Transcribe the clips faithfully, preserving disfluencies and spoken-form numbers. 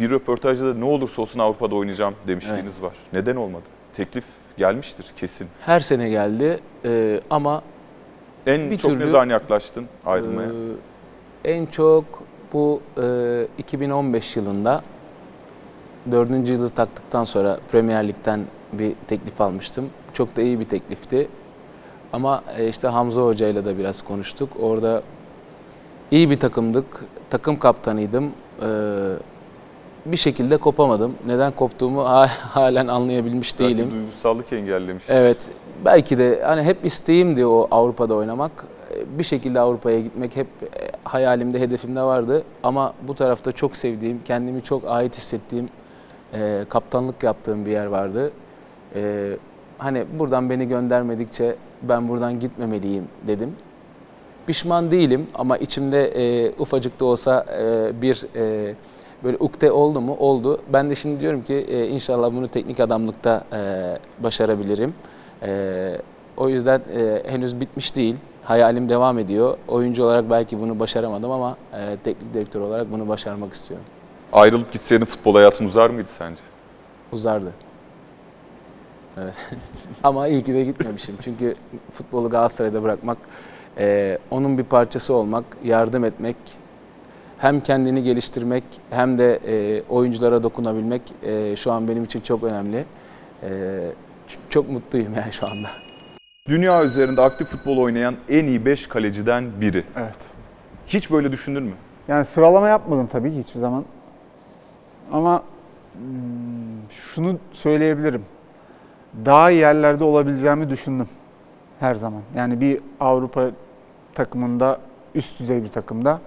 bir röportajda da ne olursa olsun Avrupa'da oynayacağım demişliğiniz evet. var. Neden olmadı? Teklif gelmiştir kesin. Her sene geldi ee, ama en bir çok türlü, ne zaman yaklaştın ayrılmaya? E, en çok bu e, iki bin on beş yılında dördüncü yılı taktıktan sonra Premier Lig'den bir teklif almıştım. Çok da iyi bir teklifti. Ama işte Hamza Hoca'yla da biraz konuştuk. Orada iyi bir takımdık. Takım kaptanıydım. Ee, bir şekilde kopamadım. Neden koptuğumu halen anlayabilmiş belki değilim. Duygusallık engellemiş. Evet. Belki de hani hep isteğimdi o Avrupa'da oynamak. Bir şekilde Avrupa'ya gitmek hep hayalimde, hedefimde vardı. Ama bu tarafta çok sevdiğim, kendimi çok ait hissettiğim, e, kaptanlık yaptığım bir yer vardı. E, hani buradan beni göndermedikçe ben buradan gitmemeliyim dedim. Pişman değilim ama içimde e, ufacık da olsa e, bir e, böyle ukde oldu mu? Oldu. Ben de şimdi diyorum ki e, inşallah bunu teknik adamlıkta e, başarabilirim. E, o yüzden e, henüz bitmiş değil. Hayalim devam ediyor. Oyuncu olarak belki bunu başaramadım ama e, teknik direktör olarak bunu başarmak istiyorum. Ayrılıp gitseydin futbol hayatın uzar mıydı sence? Uzardı. Evet. Ama iyi ki de gitmemişim. Çünkü futbolu Galatasaray'da bırakmak, e, onun bir parçası olmak, yardım etmek, hem kendini geliştirmek hem de e, oyunculara dokunabilmek e, şu an benim için çok önemli. E, çok mutluyum yani şu anda. Dünya üzerinde aktif futbol oynayan en iyi beş kaleciden biri. Evet. Hiç böyle düşündün mü? Yani sıralama yapmadım tabii ki hiçbir zaman. Ama şunu söyleyebilirim. Daha iyi yerlerde olabileceğimi düşündüm her zaman. Yani bir Avrupa takımında, üst düzey bir takımda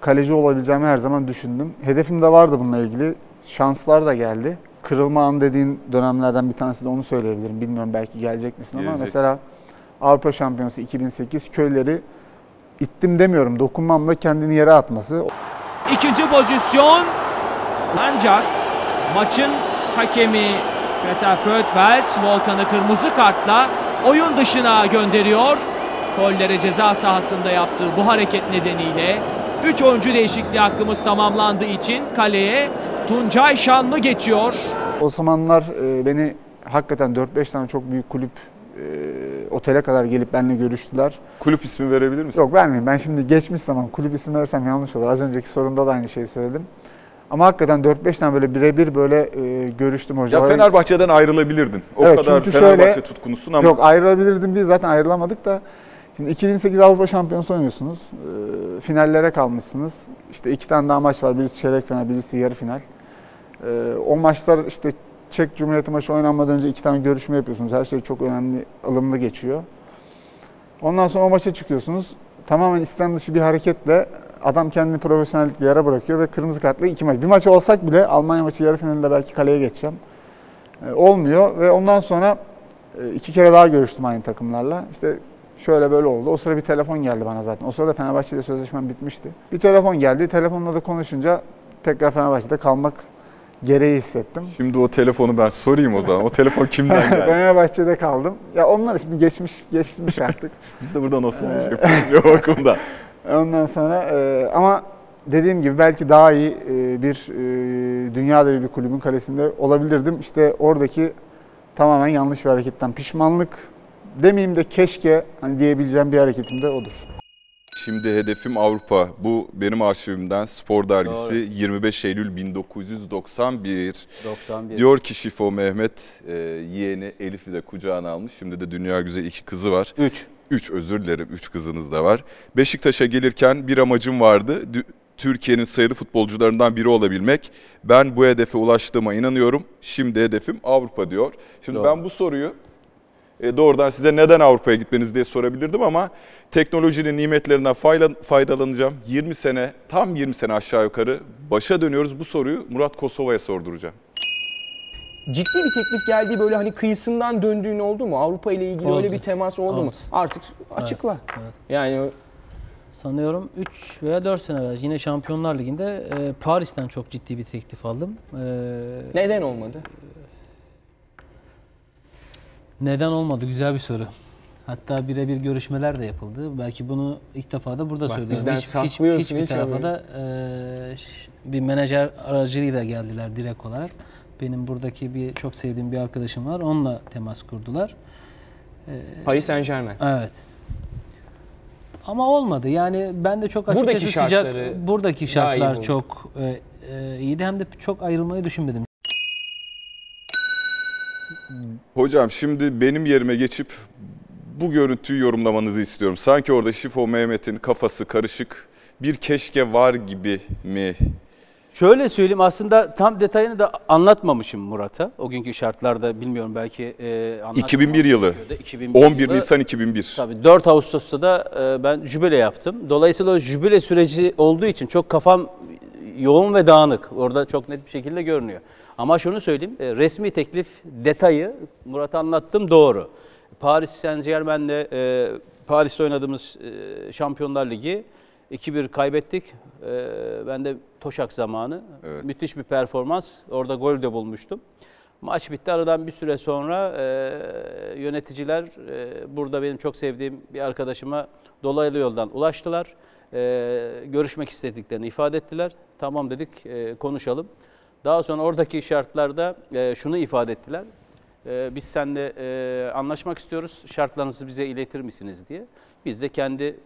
kaleci olabileceğimi her zaman düşündüm. Hedefim de vardı bununla ilgili. Şanslar da geldi. Kırılma anı dediğin dönemlerden bir tanesi de onu söyleyebilirim. Bilmiyorum belki gelecek misin gelecek. Ama mesela Avrupa Şampiyonası iki bin sekiz köyleri ittim demiyorum. Dokunmamla kendini yere atması. İkinci pozisyon ancak maçın hakemi Peter Földfeld Volkan'ı kırmızı kartla oyun dışına gönderiyor. Gollere ceza sahasında yaptığı bu hareket nedeniyle üç oyuncu değişikliği hakkımız tamamlandığı için kaleye Tuncay Şanlı geçiyor. O zamanlar beni hakikaten dört beş tane çok büyük kulüp otele kadar gelip benimle görüştüler. Kulüp ismi verebilir misin? Yok vermeyeyim. Ben şimdi geçmiş zaman kulüp ismi versem yanlış olur. Az önceki sorunda da aynı şeyi söyledim. Ama hakikaten dört beş tane böyle birebir böyle e, görüştüm hocalarla. Ya Fenerbahçe'den ayrılabilirdin. O evet, kadar Fenerbahçe şöyle, tutkunusun ama. Yok ayrılabilirdim değil zaten ayrılamadık da. Şimdi iki bin sekiz Avrupa Şampiyonası oynuyorsunuz. E, finallere kalmışsınız. İşte iki tane daha maç var. Birisi çeyrek final, birisi yarı final. E, o maçlar işte Çek Cumhuriyeti maçı oynanmadan önce iki tane görüşme yapıyorsunuz. Her şey çok önemli, ılımlı geçiyor. Ondan sonra o maça çıkıyorsunuz. Tamamen istem dışı bir hareketle adam kendini profesyonellikle yere bırakıyor ve kırmızı kartla iki maç. Bir maç olsak bile Almanya maçı yarı finalinde belki kaleye geçeceğim. E, olmuyor ve ondan sonra e, iki kere daha görüştüm aynı takımlarla. İşte şöyle böyle oldu. O sıra bir telefon geldi bana zaten. O sırada Fenerbahçe'de sözleşmem bitmişti. Bir telefon geldi. Telefonla da konuşunca tekrar Fenerbahçe'de kalmak gereği hissettim. Şimdi o telefonu ben sorayım o zaman. O telefon kimden geldi? Fenerbahçe'de kaldım. Ya onlar şimdi geçmiş geçmiş artık. Biz de burada nasıl olmuş yapıyoruz ya okulda. Ondan sonra e, ama dediğim gibi belki daha iyi e, bir e, dünya devi bir kulübün kalesinde olabilirdim. İşte oradaki tamamen yanlış bir hareketten pişmanlık demeyeyim de keşke hani diyebileceğim bir hareketim de odur. Şimdi hedefim Avrupa. Bu benim arşivimden Spor Dergisi. Doğru. yirmi beş Eylül bin dokuz yüz doksan bir. doksan bir. Diyor ki Şifo Mehmet e, yeğeni Elif'i de kucağına almış. Şimdi de dünya güzeli iki kızı var. Üç. Üç özür dilerim. Üç kızınız da var. Beşiktaş'a gelirken bir amacım vardı. Türkiye'nin sayılı futbolcularından biri olabilmek. Ben bu hedefe ulaştığıma inanıyorum. Şimdi hedefim Avrupa diyor. Şimdi doğru. Ben bu soruyu doğrudan size neden Avrupa'ya gitmeniz diye sorabilirdim ama teknolojinin nimetlerinden faydalanacağım. yirmi sene, tam yirmi sene aşağı yukarı başa dönüyoruz. Bu soruyu Murat Kosova'ya sorduracağım. Ciddi bir teklif geldiği böyle hani kıyısından döndüğün oldu mu? Avrupa ile ilgili oldu. Öyle bir temas oldu, oldu mu? Artık açıkla. Evet, evet. Yani sanıyorum üç veya dört sene evvel yine Şampiyonlar Ligi'nde e, Paris'ten çok ciddi bir teklif aldım. E, neden olmadı? Neden olmadı? Güzel bir soru. Hatta birebir görüşmeler de yapıldı. Belki bunu ilk defa da burada Bak, söylüyorum. Bizden hiç, hiç, hiçbir hiç tarafa da e, bir menajer aracılığıyla geldiler direkt olarak. Benim buradaki bir çok sevdiğim bir arkadaşım var. Onunla temas kurdular. E, Paris Saint-Germain. Evet. Ama olmadı. Yani ben de çok açıkçası buradaki sıcak. Buradaki şartlar çok e, e, iyiydi. Hem de çok ayrılmayı düşünmedim. Hocam şimdi benim yerime geçip bu görüntüyü yorumlamanızı istiyorum. Sanki orada Şifo Mehmet'in kafası karışık, bir keşke var gibi mi? Şöyle söyleyeyim, aslında tam detayını da anlatmamışım Murat'a. O günkü şartlarda bilmiyorum belki. E, iki bin bir yılı, on bir Nisan iki bin bir. Tabii dört Ağustos'ta da e, ben jübile yaptım. Dolayısıyla o jübile süreci olduğu için çok kafam yoğun ve dağınık. Orada çok net bir şekilde görünüyor. Ama şunu söyleyeyim, e, resmi teklif detayı Murat'a anlattım, doğru. Paris Saint-Germain'le e, Paris'te oynadığımız e, Şampiyonlar Ligi iki bir kaybettik. E, ben de Toşak zamanı. Evet. Müthiş bir performans. Orada gol de bulmuştum. Maç bitti. Aradan bir süre sonra e, yöneticiler e, burada benim çok sevdiğim bir arkadaşıma dolaylı yoldan ulaştılar. E, görüşmek istediklerini ifade ettiler. Tamam dedik, e, konuşalım. Daha sonra oradaki şartlarda e, şunu ifade ettiler. Ee, biz seninle e, anlaşmak istiyoruz, şartlarınızı bize iletir misiniz diye. Biz de kendi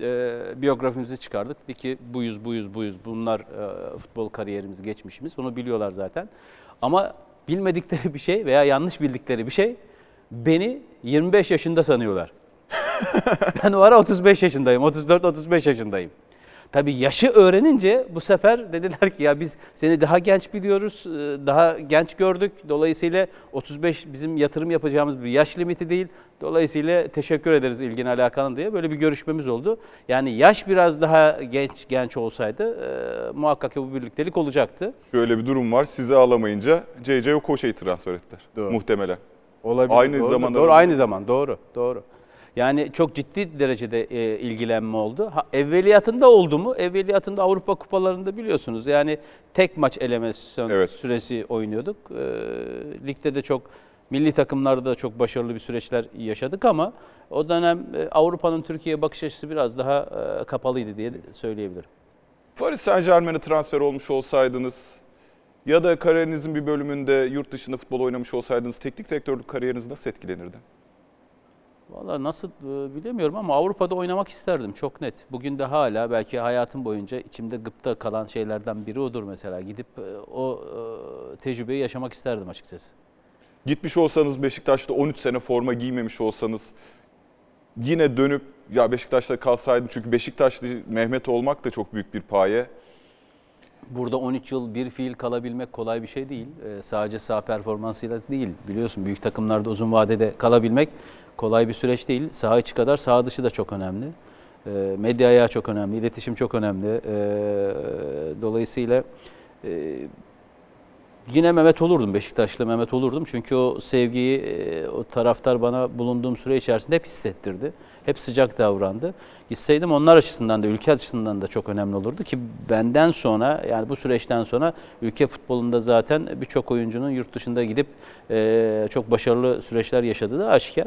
e, biyografimizi çıkardık. Dedi ki buyuz, buyuz, buyuz. Bunlar e, futbol kariyerimiz, geçmişimiz. Onu biliyorlar zaten. Ama bilmedikleri bir şey veya yanlış bildikleri bir şey, beni yirmi beş yaşında sanıyorlar. Ben o ara otuz beş yaşındayım, otuz dört otuz beş yaşındayım. Tabii yaşı öğrenince bu sefer dediler ki ya biz seni daha genç biliyoruz, daha genç gördük. Dolayısıyla otuz beş bizim yatırım yapacağımız bir yaş limiti değil. Dolayısıyla teşekkür ederiz ilgin alakanın diye böyle bir görüşmemiz oldu. Yani yaş biraz daha genç genç olsaydı e, muhakkak ki bu birliktelik olacaktı. Şöyle bir durum var, sizi alamayınca C C Okoşe'yi transfer ettiler. Doğru. Muhtemelen. Olabilir. Aynı doğru, zamanda. Doğru, aynı zaman. Doğru, doğru. Yani çok ciddi derecede e, ilgilenme oldu. Ha, evveliyatında oldu mu? Evveliyatında Avrupa Kupalarında biliyorsunuz. Yani tek maç elemesi evet. süresi oynuyorduk. E, ligde de çok, milli takımlarda da çok başarılı bir süreçler yaşadık ama o dönem e, Avrupa'nın Türkiye'ye bakış açısı biraz daha e, kapalıydı diye söyleyebilirim. Paris Saint-Germain'e transfer olmuş olsaydınız ya da kariyerinizin bir bölümünde yurt dışında futbol oynamış olsaydınız teknik direktörlük kariyeriniz nasıl etkilenirdi? Vallahi nasıl bilemiyorum ama Avrupa'da oynamak isterdim çok net. Bugün de hala belki hayatım boyunca içimde gıpta kalan şeylerden biri odur mesela. Gidip o tecrübeyi yaşamak isterdim açıkçası. Gitmiş olsanız Beşiktaş'ta on üç sene forma giymemiş olsanız yine dönüp ya Beşiktaş'ta kalsaydım çünkü Beşiktaşlı Mehmet olmak da çok büyük bir paye. Burada on üç yıl bir fiil kalabilmek kolay bir şey değil. Ee, sadece saha performansıyla değil. Biliyorsun büyük takımlarda uzun vadede kalabilmek kolay bir süreç değil. Saha içi kadar saha dışı da çok önemli. Ee, medya ayağı çok önemli, iletişim çok önemli. Ee, dolayısıyla e, yine Mehmet olurdum, Beşiktaşlı Mehmet olurdum. Çünkü o sevgiyi, e, o taraftar bana bulunduğum süre içerisinde hep hissettirdi. Hep sıcak davrandı. Gitseydim onlar açısından da, ülke açısından da çok önemli olurdu ki benden sonra, yani bu süreçten sonra ülke futbolunda zaten birçok oyuncunun yurt dışında gidip e, çok başarılı süreçler yaşadığı da aşikar.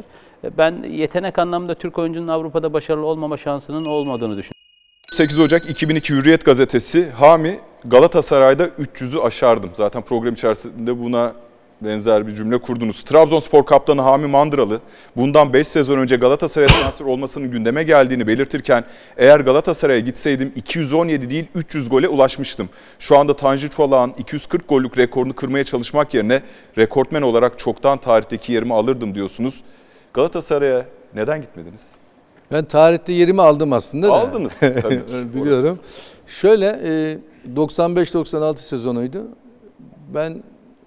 Ben yetenek anlamda Türk oyuncunun Avrupa'da başarılı olmama şansının olmadığını düşünüyorum. sekiz Ocak iki bin iki Hürriyet Gazetesi, Hami Galatasaray'da üç yüzü aşardım. Zaten program içerisinde buna benzer bir cümle kurdunuz. Trabzonspor kaptanı Hami Mandıralı bundan beş sezon önce Galatasaray'a transfer olmasının gündeme geldiğini belirtirken eğer Galatasaray'a gitseydim iki yüz on yedi değil üç yüz gole ulaşmıştım. Şu anda Tanju Çolak'ın iki yüz kırk gollük rekorunu kırmaya çalışmak yerine rekortmen olarak çoktan tarihteki yerimi alırdım diyorsunuz. Galatasaray'a neden gitmediniz? Ben tarihte yerimi aldım aslında. Aldınız da. Tabii ki. Biliyorum. Şöyle doksan beş doksan altı sezonuydu. Ben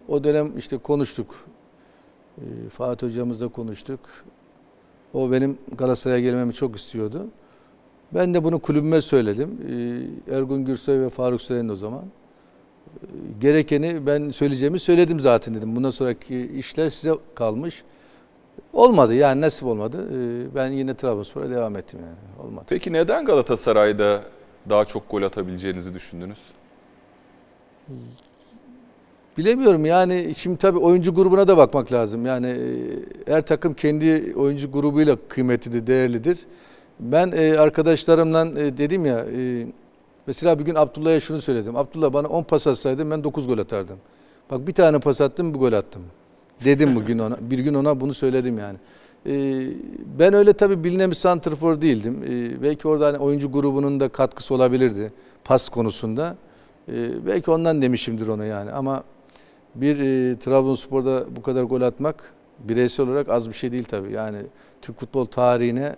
o dönem işte konuştuk. Fatih hocamızla konuştuk. O benim Galatasaray'a gelmemi çok istiyordu. Ben de bunu kulübüme söyledim. Ergun Gürsoy ve Faruk Süren'in o zaman. Gerekeni ben söyleyeceğimi söyledim zaten dedim. Bundan sonraki işler size kalmış. Olmadı yani nasip olmadı. Ben yine Trabzonspor'a devam ettim yani. Olmadı. Peki neden Galatasaray'da daha çok gol atabileceğinizi düşündünüz? Bilemiyorum yani, şimdi tabii oyuncu grubuna da bakmak lazım. Yani her takım kendi oyuncu grubuyla kıymetlidir, değerlidir. Ben e, arkadaşlarımla e, dedim ya, e, mesela bir gün Abdullah'a şunu söyledim. Abdullah, bana on pas atsaydın ben dokuz gol atardım. Bak bir tane pas attım, bir gol attım. Dedim bugün ona, bir gün ona bunu söyledim yani. E, ben öyle tabii bilinen bir santrfor değildim. E, belki orada hani oyuncu grubunun da katkısı olabilirdi pas konusunda. E, belki ondan demişimdir onu yani, ama bir e, Trabzonspor'da bu kadar gol atmak bireysel olarak az bir şey değil tabii. Yani Türk futbol tarihine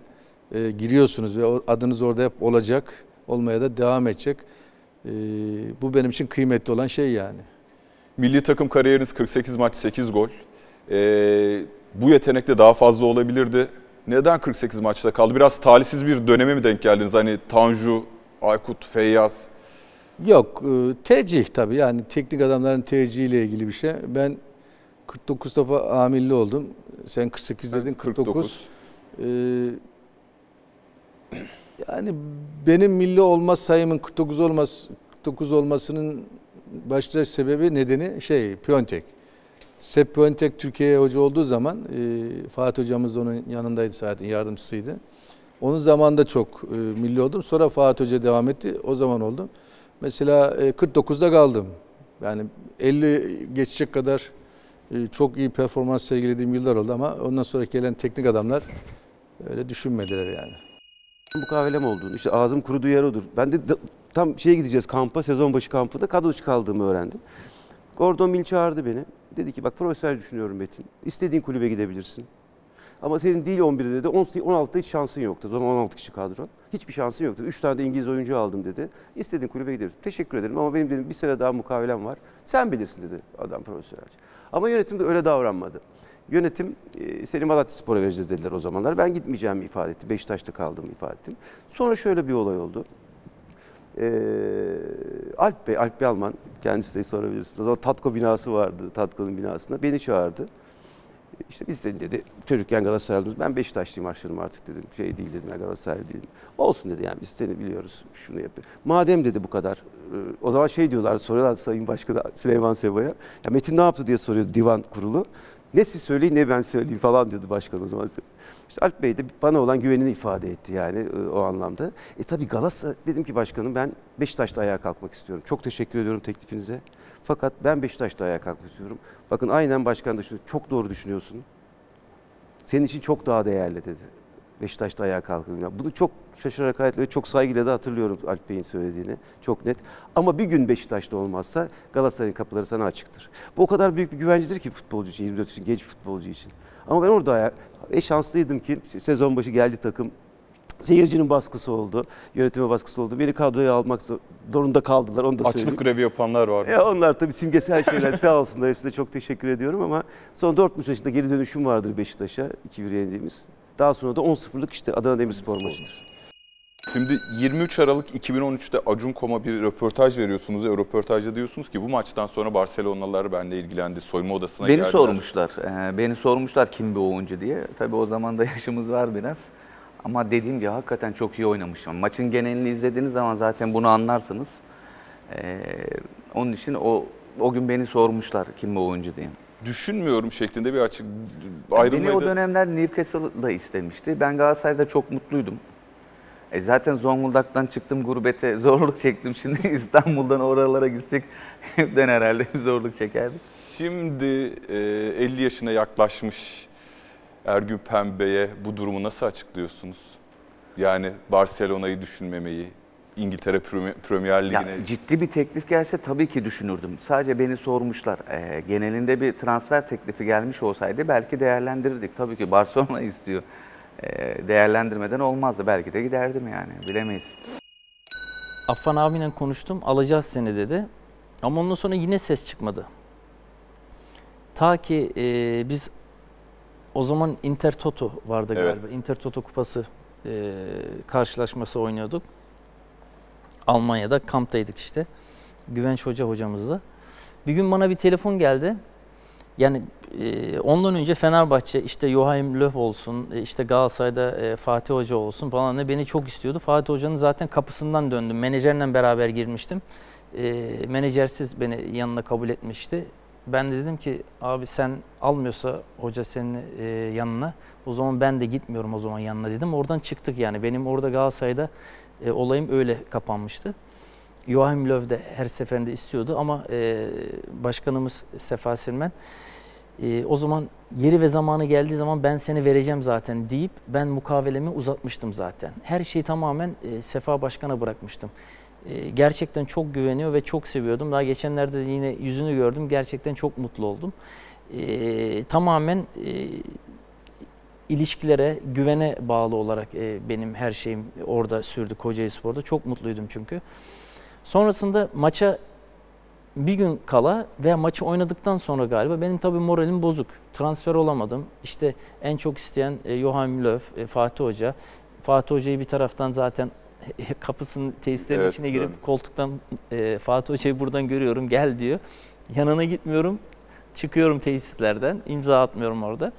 e, giriyorsunuz ve adınız orada hep olacak, olmaya da devam edecek. E, bu benim için kıymetli olan şey yani. Milli takım kariyeriniz kırk sekiz maç, sekiz gol. E, bu yetenekte daha fazla olabilirdi. Neden kırk sekiz maçta kaldı? Biraz talihsiz bir döneme mi denk geldiniz? Hani Tanju, Aykut, Feyyaz... Yok, tercih tabii yani, teknik adamların tercihiyle ilgili bir şey. Ben kırk dokuz defa A milli oldum. Sen kırk sekiz dedin, kırk dokuz. kırk dokuz. Ee, yani benim milli olma sayımın kırk dokuz olmaz, kırk dokuz olmasının başlıca sebebi, nedeni şey, Piontek. Sepp Piontek Türkiye'ye hoca olduğu zaman e, Fatih hocamız onun yanındaydı zaten, yardımcısıydı. Onun zamanında çok e, milli oldum. Sonra Fatih Hoca devam etti. O zaman oldum. Mesela kırk dokuzda kaldım. Yani elli geçecek kadar çok iyi performans sergilediğim yıllar oldu, ama ondan sonra gelen teknik adamlar öyle düşünmediler yani. Bu kahvelem olduğunu, işte ağzım kuruduğu yer odur. Ben de tam şeye gideceğiz kampa, sezon başı kampında kadro dışı kaldığımı öğrendim. Gordon Mil çağırdı beni. Dedi ki, bak profesyonel düşünüyorum Metin. İstediğin kulübe gidebilirsin. Ama senin değil on birde de, on altıda hiç şansın yoktu. O zaman on altı kişi kadro. Hiçbir şansın yoktu. üç tane de İngiliz oyuncu aldım dedi. İstediğin kulübe gideriz. Teşekkür ederim ama benim dedim bir sene daha mukavelem var. Sen bilirsin dedi adam profesyonelce. Ama yönetim de öyle davranmadı. Yönetim e, seni Malatyaspor'a vereceğiz dediler o zamanlar. Ben gitmeyeceğimi ifade etti. Beşiktaş'ta kaldığımı ifade ettim. Sonra şöyle bir olay oldu. E, Alp Bey, Alp Bey Alman, kendisi de sorabilirsiniz. O zaman TATKO binası vardı. TATKO'nun binasında beni çağırdı. İşte biz de dedi, çocukken Galatasaraylıyız, ben Beşiktaşlıyım maçlarım artık dedim, şey değil dedim, Galatasaraylı değilim. Olsun dedi, yani biz seni biliyoruz, şunu yapıyor. Madem dedi bu kadar, o zaman şey diyorlar, soruyorlar Sayın Başkanı Süleyman Seba'ya, ya Metin ne yaptı diye soruyordu divan kurulu. Ne siz söyleyin ne ben söyleyeyim falan diyordu başkan o zaman. İşte Alp Bey de bana olan güvenini ifade etti yani o anlamda. E tabii Galatasaray, dedim ki başkanım ben Beşiktaş'ta ayağa kalkmak istiyorum. Çok teşekkür ediyorum teklifinize. Fakat ben Beşiktaş'ta ayağa kalkmak istiyorum. Bakın aynen başkan da çok doğru düşünüyorsun. Senin için çok daha değerli dedi. Beşiktaş'ta ayağa kalkın. Bunu çok şaşırarak hayatla ve çok saygıyla da hatırlıyorum Alp Bey'in söylediğini. Çok net. Ama bir gün Beşiktaş'ta olmazsa Galatasaray'ın kapıları sana açıktır. Bu o kadar büyük bir güvencidir ki futbolcu için, yirmi dört için, genç futbolcu için. Ama ben orada ayağa... E şanslıydım ki sezon başı geldi takım. Seyircinin baskısı oldu, yönetime baskısı oldu. Beni kadroya almak zorunda kaldılar, onu da söyleyeyim. Açlık grevi yapanlar var. E onlar tabii simgesel şeyler, sağ olsunlar. Hepsine çok teşekkür ediyorum ama son dört yaşında geri dönüşüm vardır Beşiktaş'a, iki bir yendiğimiz. Daha sonra da on sıfırlık işte Adana Demirspor maçıdır. Şimdi yirmi üç Aralık iki bin on üçte Acunkom'a bir röportaj veriyorsunuz. E, röportajda diyorsunuz ki bu maçtan sonra Barcelonalılar benimle ilgilendi, soyma odasına beni geldiler. Sormuşlar. Ee, beni sormuşlar kim bir oyuncu diye. Tabii o zaman da yaşımız var biraz. Ama dediğim gibi hakikaten çok iyi oynamışım. Maçın genelini izlediğiniz zaman zaten bunu anlarsınız. Ee, onun için o, o gün beni sormuşlar kim bu oyuncu diye. Düşünmüyorum şeklinde bir açık ayrılmaydı. Beni o dönemler Newcastle'da istemişti. Ben Galatasaray'da çok mutluydum. E zaten Zonguldak'tan çıktım, gurbete zorluk çektim. Şimdi İstanbul'dan oralara gitsek hepten herhalde zorluk çekerdik. Şimdi elli yaşına yaklaşmış Ergün Pembe'ye bu durumu nasıl açıklıyorsunuz? Yani Barcelona'yı düşünmemeyi, İngiltere Premier Ligi'ne... Ya, ciddi bir teklif gelse tabii ki düşünürdüm. Sadece beni sormuşlar. E, genelinde bir transfer teklifi gelmiş olsaydı belki değerlendirirdik. Tabii ki Barcelona istiyor. E, değerlendirmeden olmazdı. Belki de giderdim yani. Bilemeyiz. Affan abiyle konuştum. Alacağız seni dedi. Ama ondan sonra yine ses çıkmadı. Ta ki e, biz o zaman Inter Toto vardı galiba. Evet. Inter Toto kupası e, karşılaşması oynuyorduk. Almanya'da kamptaydık işte. Güvenç Hoca hocamızla. Bir gün bana bir telefon geldi. Yani e, ondan önce Fenerbahçe işte Joachim Löv olsun, e, işte Galatasaray'da e, Fatih Hoca olsun falan da beni çok istiyordu. Fatih Hoca'nın zaten kapısından döndüm. Menajerle beraber girmiştim. E, menajersiz beni yanına kabul etmişti. Ben de dedim ki abi sen almıyorsa hoca senin e, yanına, o zaman ben de gitmiyorum o zaman yanına dedim. Oradan çıktık yani. Benim orada Galatasaray'da e, olayım öyle kapanmıştı. Joachim Löv de her seferinde istiyordu ama e, başkanımız Sefa Sirmen e, o zaman yeri ve zamanı geldiği zaman ben seni vereceğim zaten deyip ben mukavelemi uzatmıştım zaten. Her şeyi tamamen e, Sefa Başkan'a bırakmıştım. E, gerçekten çok güveniyor ve çok seviyordum. Daha geçenlerde yine yüzünü gördüm. Gerçekten çok mutlu oldum. E, tamamen e, ilişkilere, güvene bağlı olarak e, benim her şeyim orada sürdü Kocaelispor'da. Çok mutluydum çünkü. Sonrasında maça bir gün kala veya maçı oynadıktan sonra galiba benim tabii moralim bozuk. Transfer olamadım. İşte en çok isteyen e, Johan Löf, e, Fatih Hoca. Fatih Hoca'yı bir taraftan zaten kapısının, tesislerin evet, içine girip koltuktan e, Fatih Hoca'yı buradan görüyorum, gel diyor. Yanına gitmiyorum, çıkıyorum tesislerden, imza atmıyorum orada.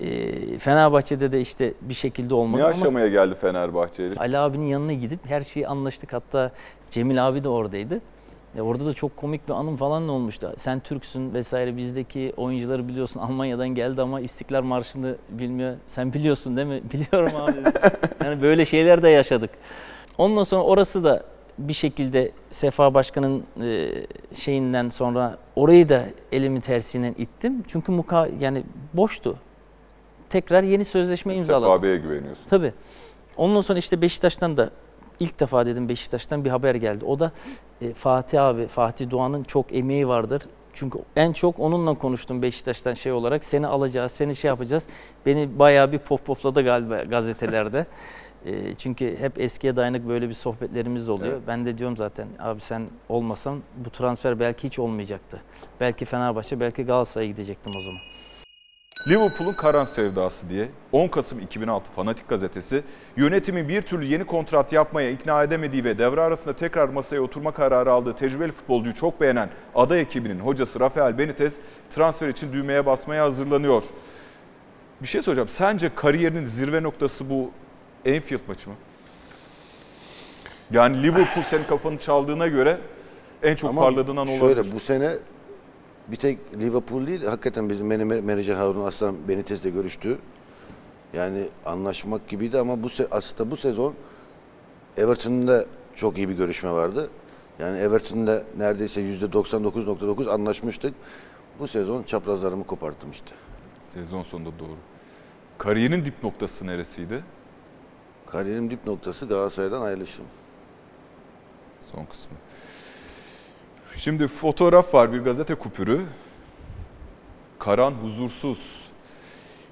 E, Fenerbahçe'de de işte bir şekilde olmadı ne ama. Ne aşamaya geldi Fenerbahçe'li? Ali abinin yanına gidip her şeyi anlaştık, hatta Cemil abi de oradaydı. E, orada da çok komik bir anım falan olmuştu. Sen Türksün vesaire, bizdeki oyuncuları biliyorsun, Almanya'dan geldi ama İstiklal Marşı'nı bilmiyor. Sen biliyorsun değil mi? Biliyorum abi. Yani böyle şeyler de yaşadık. Ondan sonra orası da bir şekilde Sefa Başkan'ın e, şeyinden sonra orayı da elimi tersiyle ittim. Çünkü muka yani boştu. Tekrar yeni sözleşme imzaladım. Sefa Bey'e güveniyorsun. Tabii. Ondan sonra işte Beşiktaş'tan da ilk defa dedim Beşiktaş'tan bir haber geldi. O da e, Fatih abi, Fatih Doğan'ın çok emeği vardır. Çünkü en çok onunla konuştum Beşiktaş'tan şey olarak. Seni alacağız, seni şey yapacağız. Beni bayağı bir pof pofladı galiba gazetelerde. E, çünkü hep eskiye dayanık böyle bir sohbetlerimiz oluyor. Evet. Ben de diyorum zaten abi sen olmasan bu transfer belki hiç olmayacaktı. Belki Fenerbahçe, belki Galatasaray'a gidecektim o zaman. Liverpool'un Karan sevdası diye on Kasım iki bin altı Fanatik Gazetesi yönetimi bir türlü yeni kontrat yapmaya ikna edemediği ve devre arasında tekrar masaya oturma kararı aldığı tecrübeli futbolcuyu çok beğenen ada ekibinin hocası Rafael Benitez transfer için düğmeye basmaya hazırlanıyor. Bir şey soracağım. Sence kariyerinin zirve noktası bu Anfield maçı mı? Yani Liverpool senin kafanı çaldığına göre en çok ama parladığından olabilir. Şöyle bu sene... Bir tek Liverpool değil, hakikaten bizim menajer Harun Aslan Benitez'le görüştü. Yani anlaşmak gibiydi ama bu aslında bu sezon Everton'da çok iyi bir görüşme vardı. Yani Everton'da neredeyse yüzde doksan dokuz nokta dokuz anlaşmıştık. Bu sezon çaprazlarımı koparttım işte. Sezon sonunda doğru. Kariyerin dip noktası neresiydi? Kariyerin dip noktası Galatasaray'dan ayrılışım. Son kısmı. Şimdi fotoğraf var, bir gazete kupürü. Karan huzursuz.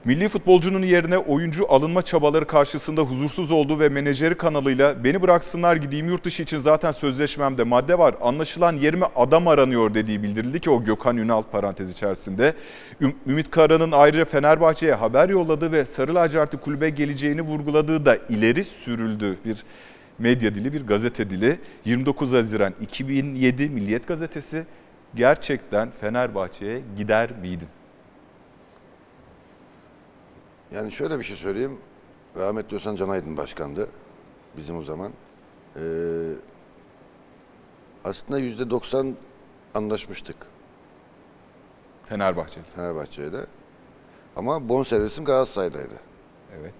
Milli futbolcunun yerine oyuncu alınma çabaları karşısında huzursuz olduğu ve menajeri kanalıyla beni bıraksınlar gideyim yurt dışı için zaten sözleşmemde madde var. Anlaşılan yerime adam aranıyor dediği bildirildi ki o Gökhan Ünal parantez içerisinde. Ümit Karan'ın ayrıca Fenerbahçe'ye haber yolladığı ve Sarı Lacivertli kulübe geleceğini vurguladığı da ileri sürüldü bir medya dili, bir gazete dili. yirmi dokuz Haziran iki bin yedi Milliyet Gazetesi. Gerçekten Fenerbahçe'ye gider miydin? Yani şöyle bir şey söyleyeyim. Rahmetli Hasan Can Aydın başkandı bizim o zaman. Ee, aslında yüzde doksan anlaşmıştık. Fenerbahçe. Fenerbahçe'yle. Ama bonservisim Galatasaray'daydı. Evet.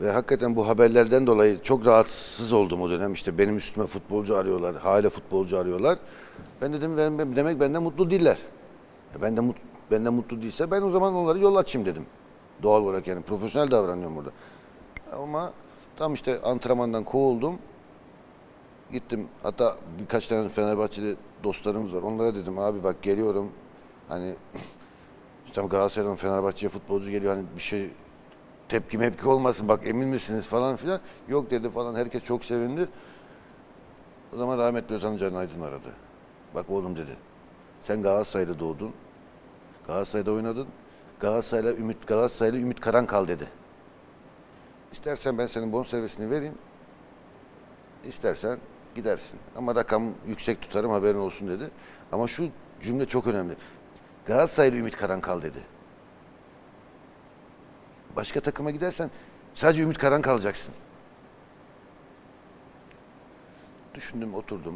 Ve hakikaten bu haberlerden dolayı çok rahatsız oldum o dönem. İşte benim üstüme futbolcu arıyorlar, hala futbolcu arıyorlar. Ben dedim ben, demek benden mutlu değiller. E ben de mut, benden mutlu değilse ben o zaman onları yol açayım dedim. Doğal olarak yani profesyonel davranıyorum burada. Ama tam işte antrenmandan kovuldum. Gittim, hatta birkaç tane Fenerbahçeli dostlarımız var. Onlara dedim abi bak geliyorum. Hani işte Galatasaray'dan Fenerbahçe'ye futbolcu geliyor, hani bir şey... Tepki mepki olmasın bak emin misiniz falan filan. Yok dedi falan, herkes çok sevindi. O zaman rahmetli Hasan Can Aydın aradı. Bak oğlum dedi. Sen Galatasaray'da doğdun. Galatasaray'da oynadın. Galatasaray'la Ümit, Galatasaray'la Ümit Karan kal dedi. İstersen ben senin bonservisini vereyim. İstersen gidersin. Ama rakam yüksek tutarım haberin olsun dedi. Ama şu cümle çok önemli. Galatasaray'la Ümit Karan kal dedi. Başka takıma gidersen sadece Ümit Karan kalacaksın. Düşündüm, oturdum.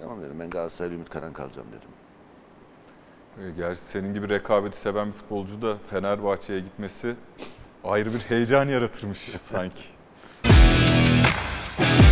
Tamam dedim, ben Galatasaray'la Ümit Karan kalacağım dedim. Gerçi senin gibi rekabeti seven bir futbolcu da Fenerbahçe'ye gitmesi ayrı bir heyecan yaratırmış sanki.